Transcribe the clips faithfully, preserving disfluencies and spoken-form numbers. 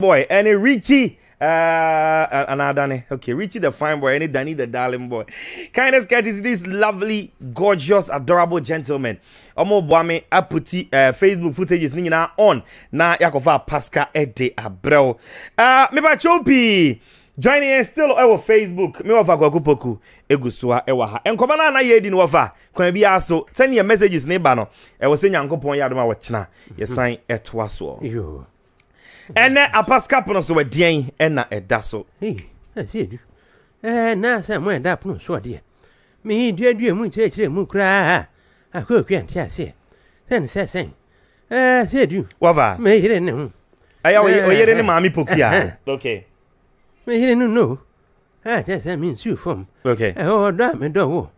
boy, any Richie, uh, and Adane. Okay, Richie the fine boy, any Danny the darling boy. Kindness cat is this lovely, gorgeous, adorable gentleman. Omo Bwame Aputi uh, Facebook footage is nina on na Yakofa Pascal Ede Abreu. Uh, Meba Chopi. Joining us still on Facebook. Me WOFA KWEKU POKU egusua ewa ha. Enkoma na na yedi no fa. Kwa bi aso. Send your messages ne ba no. E wo se nyankopon ya do ma wo kina. Ye sign etoa so. Yo. Ene apaska pon so weden e na eda so. Hey, na se edu. Eh na se mo eda pon so de. Mi du adu emu nche chire mu kra. Akoku antia se. Sen se sen. Eh se edu. WOFA. Me yire ne hu. Aya wo yire ne maami pokia. Okay. He didn't know. Ah, that's I mean, you from. Okay. Oh, damn it, oh.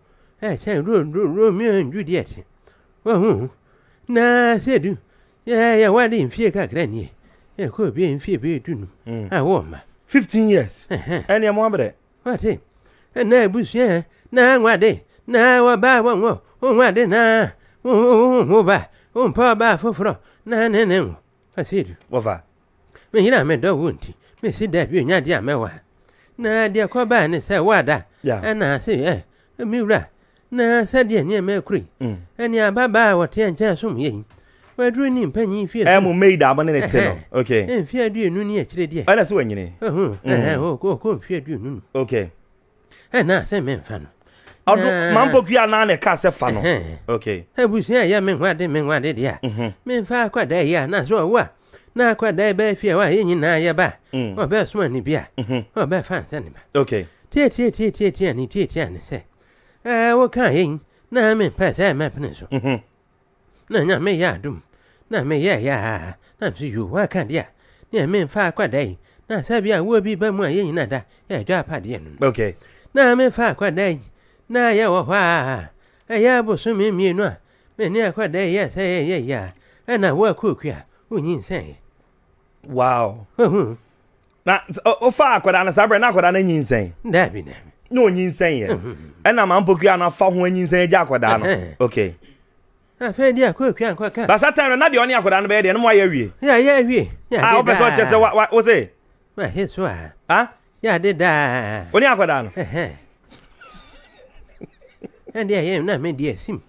I said, Romeo and Juliet. Oh, nah, said you. Yeah, yeah, why didn't fear Granny? It could be in fear, too. I warm. Fifteen years. And your mother. What, eh? And now, Bush, yeah. Now, what day? Now, I buy one more. Oh, what day? Nah. Oh, oh, oh, oh, papa, for fro. Nah, nah, nah. I said, WOFA. Me, I meant, oh, won't he? Me see that you not dear mewa. Na dear Coban is a wada. And I say, eh, a mura. Na said ye near Mercury. And ya baba what ten chance from ye. We're drinking penny fear. I am made up on a table. Okay. And fear you noon yet, dear. I swear you. Oh, oh, go, go, fear you noon. Okay. And I say, men fan. I'll do Mambo Guiana Casa fan. Okay. I will say, ya men what they men what they are. Men far quite there, ya, not so what. Na kwa dai ba fie wa yin na ya ba o ba so ni bia o ba fan se ni ba. Okay. Tie tie tie tie tie ni tie tie ni se eh wo kan yin na me pa se me pne so na nya me ya dum na me ya ya na si you wa kan dia na me fa kwa dai na se bia wo bi ba mu yin na da ya jwa pa dia nu. Okay. Na me fa kwa dai na ya wo wa ya bo so me mi nu me ni kwa dai ya se ya ya na wo ku ku ya o yin se. Wow. Na ofa akoda na sabre na akoda na nyinsen. Na bi na. No nyinsen ye. E na manpoku ana fa ho nyinsen ja akoda no. Okay. Na fe dia akoku an kwaka. Ba satan na de oni akoda no be de no mo ya wie. Ya ya wie. Ya. Ah, o be so chese wa o se. Ma he so ah. Ah? Ya de da. Oni akoda no. Eh eh. And dia ye na me dia sim.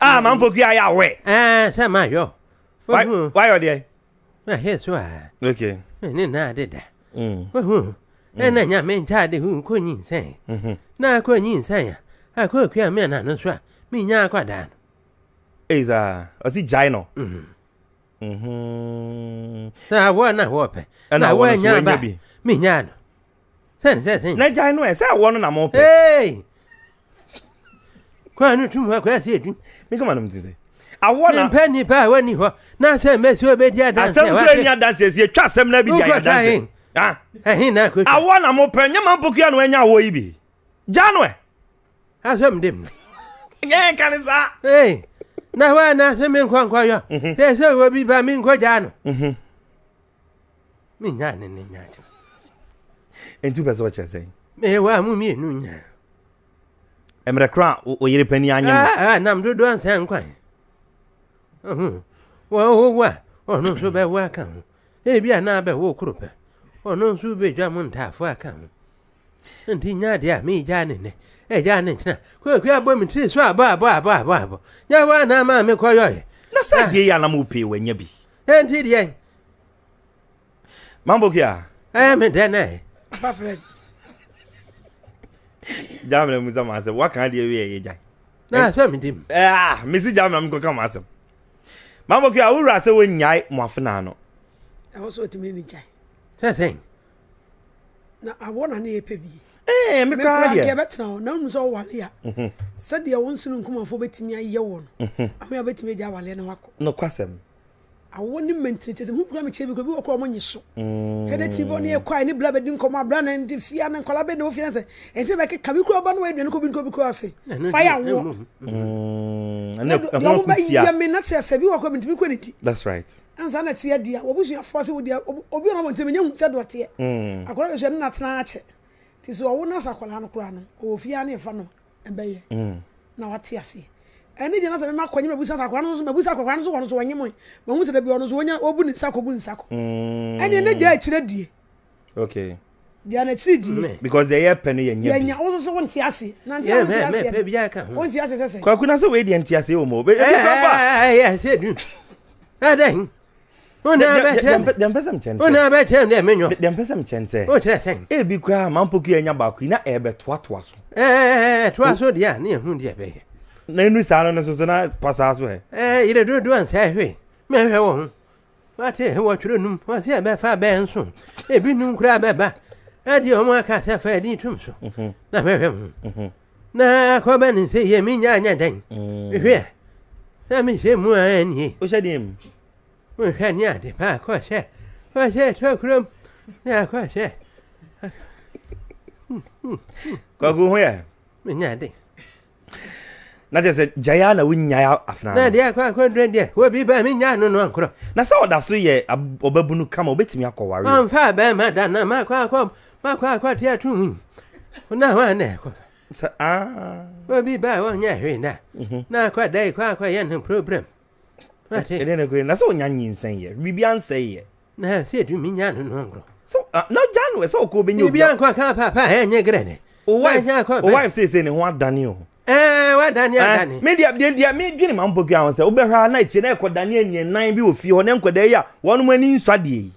Ah, manpoku ya we. Eh, se ma yo. Why why are they? Here's why. Okay. And I did that. And then I meant I did who couldn't insane. Now couldn't insane. I could care men and not sure. Me now quite done. Is a gino. Mhm. So I want not whooping. And I want young baby. Me yan. Send that thing. Let Jano and say I want a mop. Hey! Quite not too much. I said, me come on to say. I want a penny by when you are not a mess with your dances. You trust them, never dying. Ah, I want a more penny, man, book you when you're baby. Janway, I some dim. Yeah, can it say? Hey, now I know some men can't call you. There's a will be by me, Guajano. Mhm. Me, not in the night. And two percent what you're saying. May well, me, noon. I'm the crowd, or you're a penny, and I'm to do and say, I'm quite. Oh, oh, what? Oh, no, so bad, welcome. Hey, be another walk group. Oh, no, so be German half welcome. And Tina, dear me, Janet. Hey, Janet, quick, grab women three swab, ba, ba, ba, ba. Yeah, why not, mamma, call you? That's a dear Yanamupi when you be. And Tidia Mambokia, I am a Dana. Perfect. Damn, Miss Amasa, what can I do? Now, tell me, Tim. Ah, Missus Jamam, go come at him. Mamma, I will wrestle with Yai Mofanano. I was what to mean, Jai. That thing. Now I want a near pebby. Eh, make a dear bet now, none's all while here. Said the old soon come for betting me a yawn. I may bet me Javalena. No quassam. I won't mention it is a mook grammage because we walk on you so. Had a tibony a quiet blabber didn't come my brand and defiant and collabed no fiance, and say like a cabicro one way then could go because fire warm. I may not say a severe coming to liquidity. That's right. And Sanatia, dear, what was your force with your Obion to me? You said what here. I got a general not snatch it. Tis our own as a colano crano, or Fiani Fano, and Bayer. Now what I see. Eni jana sema kwa njema busi sako kwanza sema busi sako kwanza kwanza wanyama mwe mungu sasa biwa nusu wanyama obuni sako buni sako. Eni eni jana chile di. Okay. Jana chile di. Because they are penny yenye. Yenye also so wanti asi. Nanti asi. Yeah, me me me biya kaka. Wanti asi sasa. Kwa kuna so wedi anti asi umo. Eh eh eh eh. Ah deng. Dempesam chance. Ona betem de menyo. Dempesam chance. O chere sen. E bi kwa mampoku enya baku na e betwa twa so. Eh eh twa so dia na ehun dia be. Na enu saano no so so na pasa so he. Eh ire do do an sai hwe. Me hwe wo hu. Wa te wo churo num. Wa se be fa be enso. E bi num kura be ba. E di o mo aka se fa di tum so. Na me hwe mu. Na ko be ni se ye mi nya nya den. Hwe. Na mi se mu an ni. O se dim. We had near the park, quite sad. Quite sad, talk room. Yeah, quite sad. Go where? We not it. Not just a Jayana win ya after. Nadia, quite good, dear. We'll be by me now, no, no, no. Now, so that's three years. A babunu come over to me. I'm far by my dana, my quack, my quack, quite here to me. Now I know. Ah, we'll be by one year now. Now quite day, quite quite young problem. I didn't agree. That's all Yanyin saying it. Ribian say it. Now, see it, you mean Yan. So, no, Jan was so cool. You be uncle, papa, and your granny. Wife says, and what Daniel? Eh, what Daniel? Maybe I did the immediate Mambo Gowns, Obera Nights, and Echo Daniel, and nine view of your uncle there, one when in Sadi.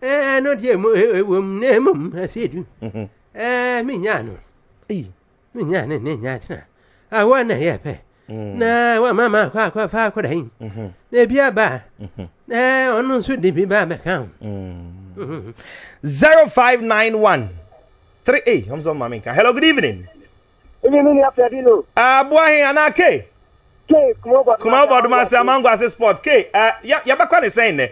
Eh, not yet, name, I said you. Eh, Mignano. Eh, Mignan and Yatra. I want to hear. Na wa mama kwa kwa fa kwa dahin. Na biya ba. Na onu su di bi ba ba kan. zero five nine one three eight. Hamza Maminka. Hello, good evening. Good evening, Fredino. Ah, boy, ana ke. Ke, kuma ba. Kuma ba do ma se amango as sport. Ke, ya ya ba kwa ne sen ne.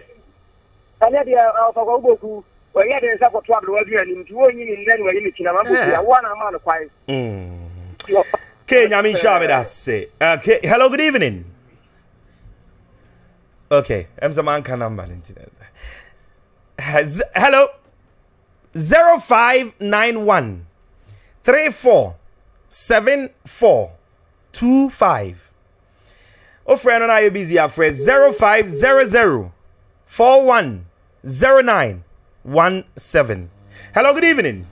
Ana dia ofa kwa uboku. O ya de sa kwa trouble wa bi ani. Wo yin ni nani wa yin ti na ma boku ya wa na ma no kwai. Mm. Okay, Nyamin Shabe, that's it. Okay, hello, good evening. Okay, I'm the man can number. Hello, zero five nine one three four seven four two five. Oh, friend, and I are busy. I friend zero five zero zero four one zero nine one seven. Hello, good evening.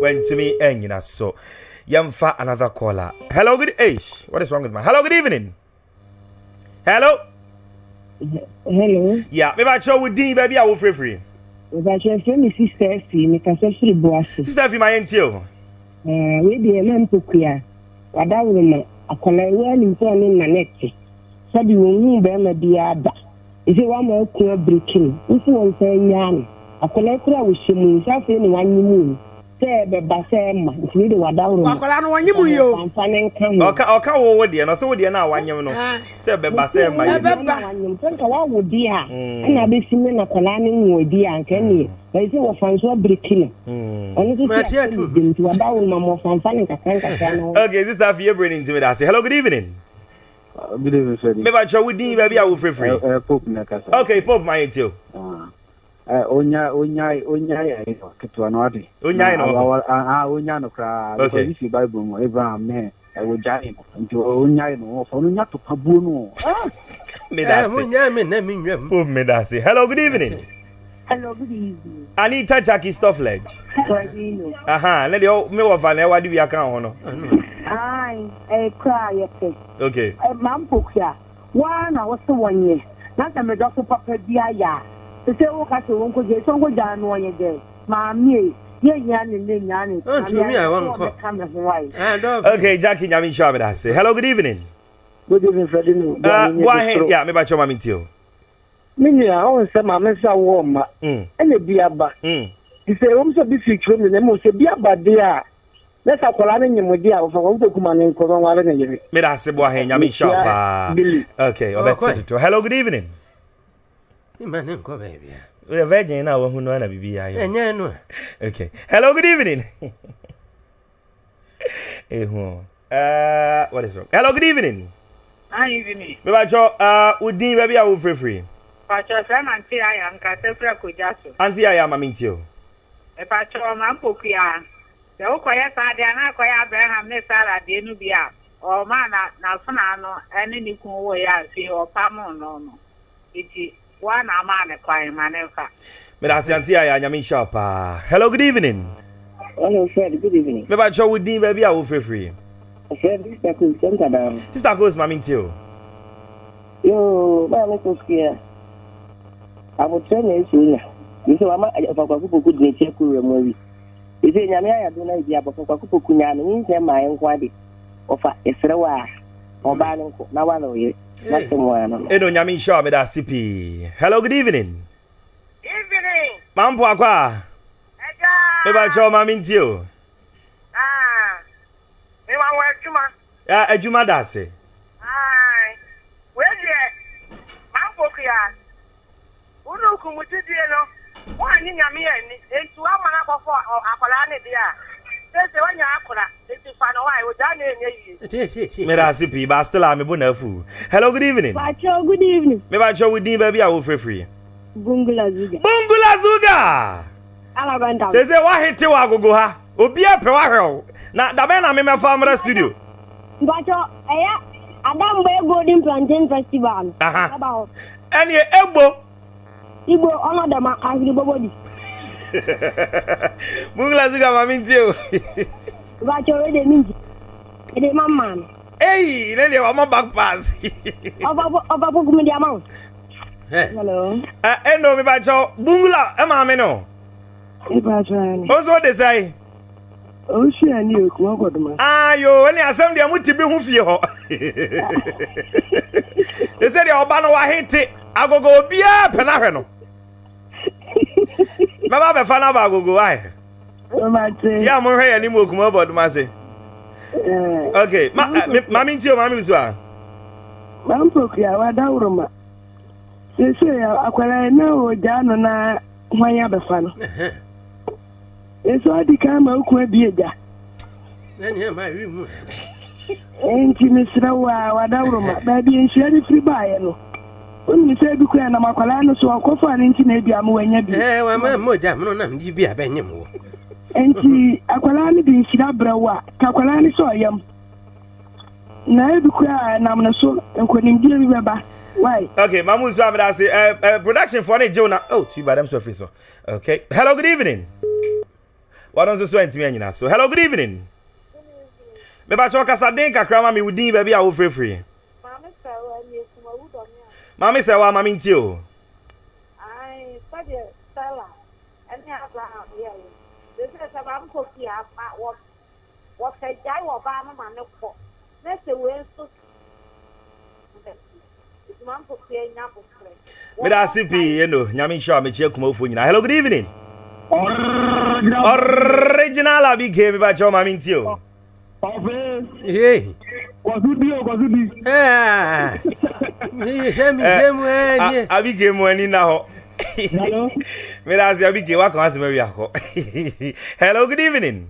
Went to me, and you know so. Yamfa another caller. Hello, good evening. What is wrong with my? Hello, good evening. Hello. Hello. Yeah, maybe I show with D, baby. I will free free. But your friend is sister Effie. Me can say free boss. Sister Effie, my auntie. Eh, we be a man to clear. What that woman? I call her well in front in my neck. Said you won't be my dear. If you want more clear breaking, if you want say yarn, I call her clear with she means I feel one you mean. Okay, this stuff you're bringing to me. That's it. Hello, good evening. Good evening, sir. Maybe I try with you, maybe I will free free. Okay, Pope, my too. Onya, onya, onya, Ketuanodi. Onya, ah, onya no cry. Okay, if you Bible, Abraham, man, I will giant into onya no, for not to Pabuno. Ah, Medassi. Hello, good evening. Hello, good evening. Anita Jackie Stoffledge. Aha, let your mill value. What do we account on? I a cry. Okay, a mampoca. One, I was the one year. Not a medocre papa, dear. The same cast won't go get some good down one day. Mammy, yeah, Yan and Yan. Oh, to me, I won't come as right. Okay, Jackie Nyamin Shabe, that's it. Hello, good evening. Good evening, Fredino. Uh, why, yeah, maybe I show Mammy too. Minnie, I always say, Mamma, so warm, and a beer back. You say, also be sick from the most beer back there. That's a colony with the hour for the command in Corona. Medassi, why, Nyamin Shabe. Okay, okay. Hello, good evening. Virgin now who know be okay. Hello, good evening. Uh, what is wrong? Hello, good evening. Hi, evening. Uh, would Dean baby I will free free. Pacho, I'm auntie I am Casabra Kujasu. Auntie I am a mintio. A pacho, Mampokia. The Okoya Sadiana, Koya Abraham, Nessara, Denubia. or mana na funano any new way see or pamon no. It one a man a crime manefa. Medasiantia Yamin Sharpa. Hello, good evening. Hello, Fred, good evening. Maybe I show with Dean baby I will feel free. Fred, this tackles center down. This tackles my mintil. Yo, my little scare. I will train it sooner. You saw my good nature memory. You say, Yamia, I don't know if you have a Kukukunan, and my inquiry of a Frewa or Banco. Now I know you. Edo Yamin Shaw, Meda C P. Hello, good evening. Evening. Mampo Aqua. Maybe I show my mintil. Ah, you want to work to my. Ah, Juma Dasi. Aye. Where's it? Mampo Kia. Uno Kumutino, one in Yamia, and two hours before Apollonia. There's the one Yakula, it's the final. I was done in Merasipi, but still I'm a bonafu. Hello, good evening. Good evening. Maybe I show with Dean baby, I will feel free. Bungula Zuga. Bungula Zuga. Alabanda. They say, why hit Tiwagoha? Obia Pewaro. Now, the man I'm in my farmer studio. But I am very good in plantain festival. Aha. And your elbow. You go honor them as the body. Bungla Zuga, I mean, too. But you already mean it, man. Hey, let your mama back pass. About me the amount. Hello. And no, me by Joe Bungla, am I no? What's what they say? Oh, she and you, Mogodman. Ah, you only assembled them to be with you. They said, your banner, I hate it. I go go be a penareno. Mama Fanaba will go. I am already any more come about Massey. Okay, Mammy, too, Mammy's one. Mampokia, I don't remember. They say, I know, Dan and I, my other fan. It's all the camera could be a guy. Then here, my room. Ain't you, Miss Rawa, I don't remember. Baby, and she had a free buy. When you say, Bukan, I'm a Colano, so I'll go for an internet. I'm when you be there. I'm more damn, you be a Benjamin. And she, Aqualani, being Sidabra, Cacolani, so I am. Now, Bukan, and I'm not so, and couldn't give you remember. Why? Okay, Mamu's job, I say, uh, production for it, Jonah. Oh, too bad, I'm so free. So, okay. Hello, good evening. Why don't you swear to me now? So, hello, good evening. Maybe I talk as I think I cram me with D, baby, I will feel free. Mammy said, well, Mammy, too. I said, Stella, and I have here. This is a man cookie. I was what I die or Bama Manoko. That's the way to Mampo Pierre Napo. With our C P, you know, Yamin Shaw, Michel Kumofuna. Hello, good evening. Original, I became by John Mammy, too. Hey. What would be? What would be? Ah, I became one now. Hello, good evening.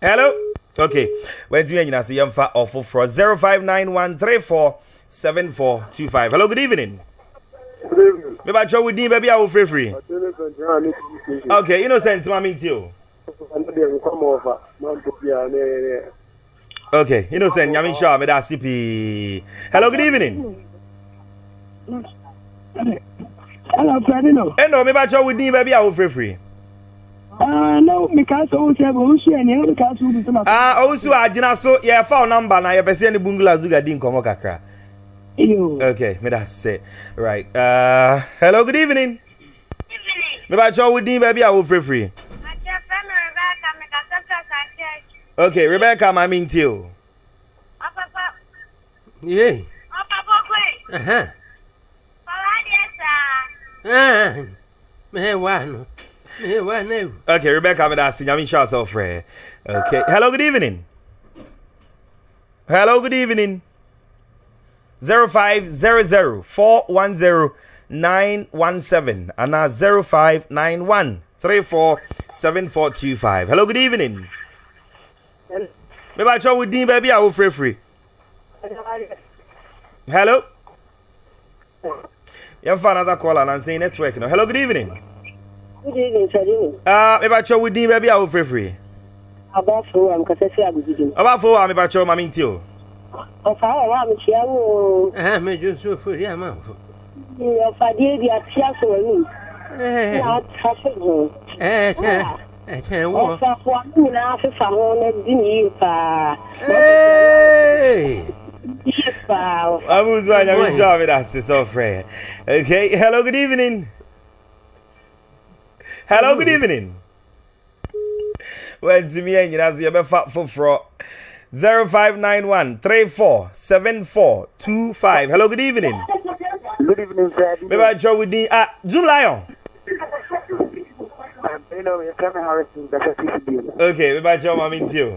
Hello, okay. When do you see young fat awful for zero five nine one three four seven four two five? Hello, good evening. Good evening. Maybe I show with you, baby. I will feel free. Okay, innocent, mommy, too. Okay, innocent, Yamin Shaw, Meda C P. Hello, good evening. Hello, Fredino. And no, maybe I show with Dean, baby, I will feel free. Ah, no, because also have Osu and you because you do Ah, Osu, I did not so, yeah, phone number, now you're passing the Bungla Zuga Dean Komokaka. Okay, Meda say, right. Uh, hello, good evening. Maybe I show with Dean, baby, I will feel free. Okay, Rebecca, I mean too. Yeah. Uh huh. Ah. Okay, Rebecca, I'm asking. I mean, shots off. Okay. Hello, good evening. Hello, good evening. Zero five zero zero four one zero nine one seven and now zero five nine one three four seven four two five. Hello, good evening. Maybe I show with Dean, baby. I will free free. Hello. You have another call and I'm saying network now. Hello, good evening. Good evening, Fredino. Ah, maybe I show with Dean, baby. I will free free. Abafo am kasese agugidin. Abafo am bacho mami ntio. Ofa wa am chiawo. Eh me jusu furi amanfo. Yo fadi di atia so ni. Eh. Ya tafo. Eh eh. Eh eh wo. Ofa wa ni na afifa ho na di ni pa. Eh. Wow. I'm Uzwan, I'm sure with us. It's all free. Okay. Hello, good evening. Hello, good evening. Well, to me, and you know, you're a fat for fraud. zero five nine one three four seven four two five. Hello, good evening. Good evening, sir. Maybe I join with the ah, Zoom Lion. You know, you're coming harassing the city. Okay, maybe I join my meeting too.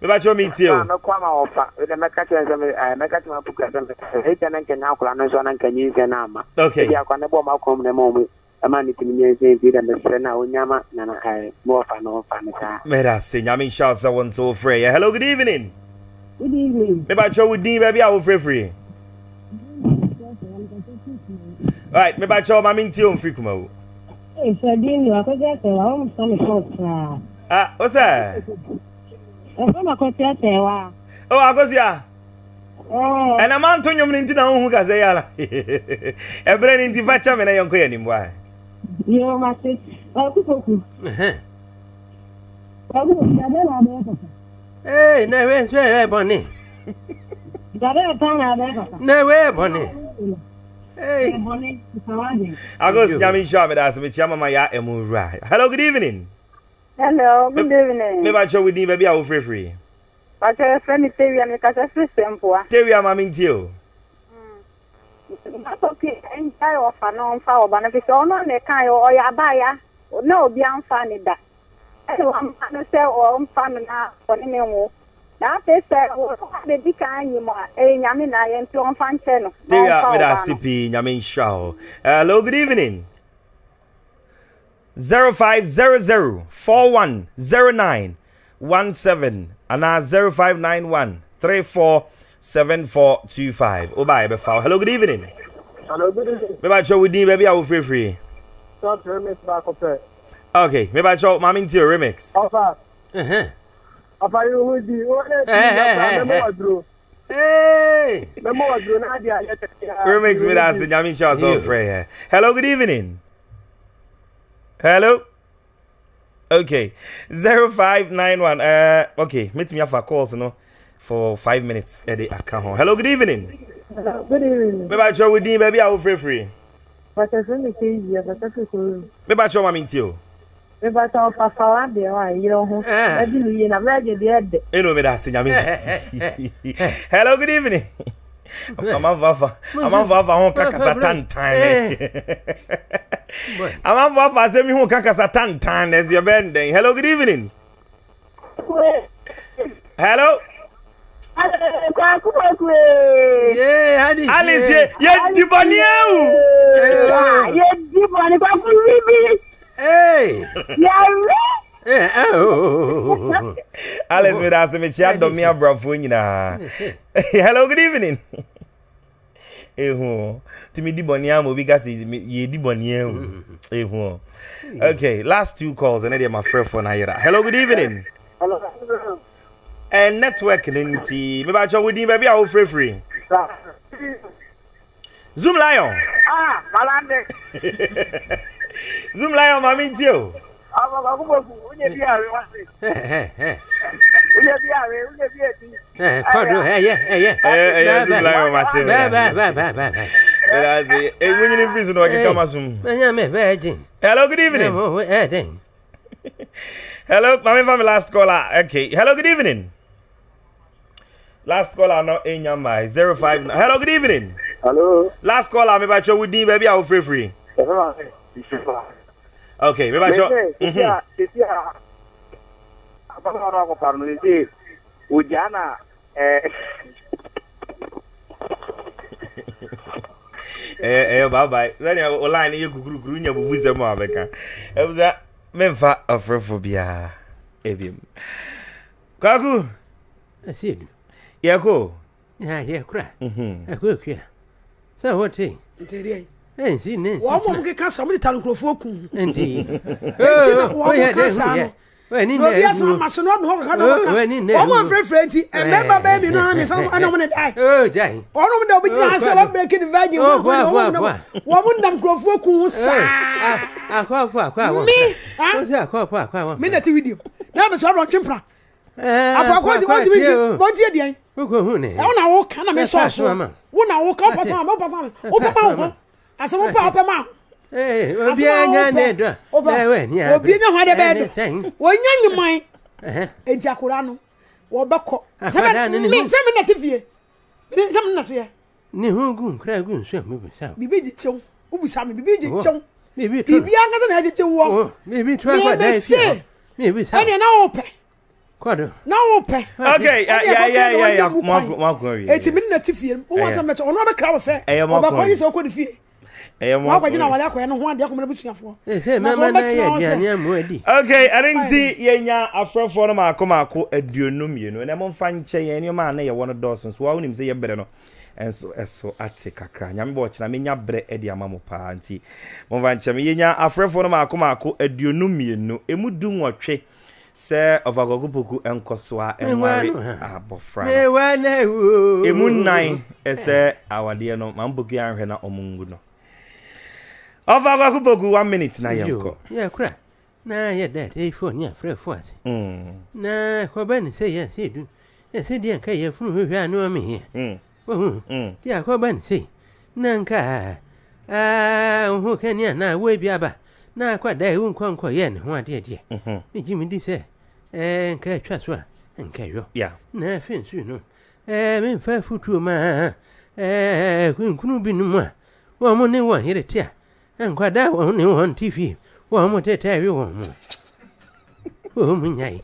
Beba cho mi tio. Na kwa ma ofa, we na ka tio nzame, na ka tio ma puka nzame. He tana nke na akula nzo na nke nyize na ama. Okay. Ya kwa na bo ma kom na momu. Ama ni tinye nze vida na sere na onyama na na kai. Bo ofa na ofa na ta. Mera se nyami shout someone so free. Hello, good evening. Good evening. Beba cho with din baby awo free free. Right, beba cho ma mi tio mfi kuma wo. Eh, Fredinho, akoja se wa o so short. Ah, what's that? Oh, I go here. Oh, and a man to your minute now who can say, a brain in the vacuum and I don't care anymore. You must say, hey, never swear, Bonnie. Never, Bonnie. Hey, Bonnie. I go to Yami Shop with us, which Yamamaya and Murray. Hello, good evening. Hello, good evening. Maybe I show with you, baby. I will free free. I tell a friend, tell you, I'm a free sample. Tell you, I'm a mean deal. That's okay. I'm tired of a non foul, but if it's all on the kind or your buyer, no, be unfunny that. I don't want to sell or own family now for the new. Now, they said, what did you kind you are? A yamin, I am to unfun channel. Tell you, I'm a C P, Yamin Shaw. Hello, good evening. Zero five zero zero four one zero nine one seven and now zero five nine one three four seven four two five. Oh bye, before. Hello, good evening. Hello, good evening. Maybe I show with you, baby. I will free free. Stop remix back up there. Okay, maybe I show my into your remix. Alpha. Uh huh. Alpha, you will be one. Hey. Remix with us. I mean, show us all free. Hello, good evening. Hello. Okay, zero five nine one. Uh, okay. Meet me for calls, you know, for five minutes. Eddie, I can't. Hello, good evening. Hello, good evening. Maybe I show with you, baby. I will free free. But I think it's easier. But I think it's. Maybe I show my mintio. Maybe I show Papa Wade. Why you don't? I do. You know, I just did. You know me that thing. I mean. Hello, good evening. I'm on Wafa. I'm on Wafa. I'm on Kakasatan time. I'm on Wafa. I say me on Kakasatan time. That's your band day. Hello, good evening. Hello. Yeah, Alice. Yeah, yeah, Dibaniu. Yeah, Dibaniu. Kaku. Hey. Yeah. Oh, Alice with us, me chat do me a brafuina. Hello, good evening. Eh, ho, to me di boniamo because ye di boniamo. Eh, ho. Okay, last two calls and then my first phone here. Hello, good evening. Hello. And network ninety. Maybe I show with you, baby. I will free free. Zoom Lion. Ah, malande. Zoom Lion, mami tio. Hello, good evening. Hello, my last caller. Okay. Hello, good evening. Last caller, not in your mind. Zero five. Hello, good evening. Hello. Last caller, maybe I show with you, baby. I will free free. Okay, maybe I show. Eh, eh, bye bye. Then you online, you could ruin your booze and more. It was a memfa of Rophobia. Ebium Kaku, I see you. Yeah, go. Yeah, yeah, cry. Mhm. I work here. So, what thing? Enzi nenzi. Wa mo muke kasa mo talo nkrofo okun. Endi. Endi na wa mo kasa no. We ni ne. Obi aso ma so no ho ka no ka. We ni ne. Wa mo frefrenti e member ba mi no ha mi so ana mo ne dai. Eh dai. Ono mo da obi tira se wa break the virgin ho ho. Wa mo ndam nkrofo okun sa. Ah kwa kwa kwa. Mi. Ah kwa kwa kwa. Mi na ti video. Na me so ro twempra. Eh. Akwa kwa di mo di video. Mo di edian. Ko hu ne. E wona wo ka na me so so. Wona wo ka pasa ma pasa ma. O papa wo. Aso pa pa ma. Eh, obi anya ne do. Eh we ni a. Obi nya ho de be do. Wo nya nyiman. Eh. Enti akora no. Wo be kọ. Sema ni mi sema na tivie. Ni sema na tie. Ni hu gun kra gun so me bi sa. Bibi ji chew. Ubu sa me bibi ji chew. Bibi to. Bibi anga na ji chew wo. Bibi to akwa dai si. Bibi sa. Ani na ope. Kwado. Na ope. Okay, yeah yeah yeah yeah. Mo go we. Enti mi na tivie. Wo wa ta me to. Ono be kra wo se. Wo ba kọ yi so ko ni fie. Okay, I didn't see Yenya Afro for my comaco at Dunum, you know, and I'm on fine chair and your man, you want a dozen, so I wouldn't say better no. And so, as so I take a cry, I'm watching, I mean, your bread at your mamma party. Movanchaminia Afro for my comaco at Dunum, you know, it would do more trick. Sir of Agogupuku and Koswa and Wari Abofra. A moon nine, as our dear no Mambuki and Rena or Munguno. Of Agogupuku, one minute now, you. Yeah, crap. Nah, yeah, that, eh, for near Fred Foss. Hm. Nah, Hoban say yes, he do. Yes, he didn't care your fool who I know me here. Hm. Hm. Yeah, Hoban say. Nanka. Ah, who can ya now, way be about? Na kwa dai won kwa kwa ye ne ho ade ade mhm me ji mi di se eh nka atwa so a nka yo yeah na fin su no eh me fa futu ma eh kunkunu bi nmu a wo mo ne won here tia nka da won ne won tv wo mo tete wi won mo wo mo nyai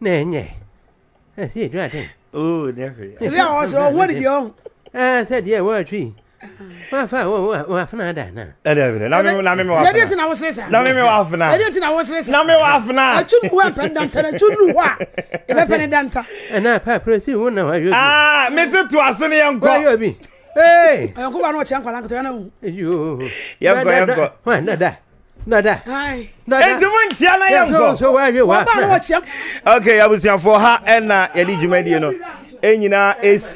na nyai eh si do ade oh never so we are so what did you eh said yeah what tree Wa fa wa wa fana da na. Ada bi na me na me wa. Na de tin na wo sresa. Na me me wa fana. Na de tin na wo sresa. Na me wa fana. Atun wo pendant na chudru wa. E be pendant. E na pa presi wo na wa yo. Ah, me ti to aso ne yanko. Wa yo bi. Eh. Yanko ba no che yanko lanko to na hu. Yo. Yanko yanko. Wa na da. Na da. Hai. Na da. E ti mun chia na yanko. So wa yo wa. Okay, I was here for her and na ye di juma di no. Enyina e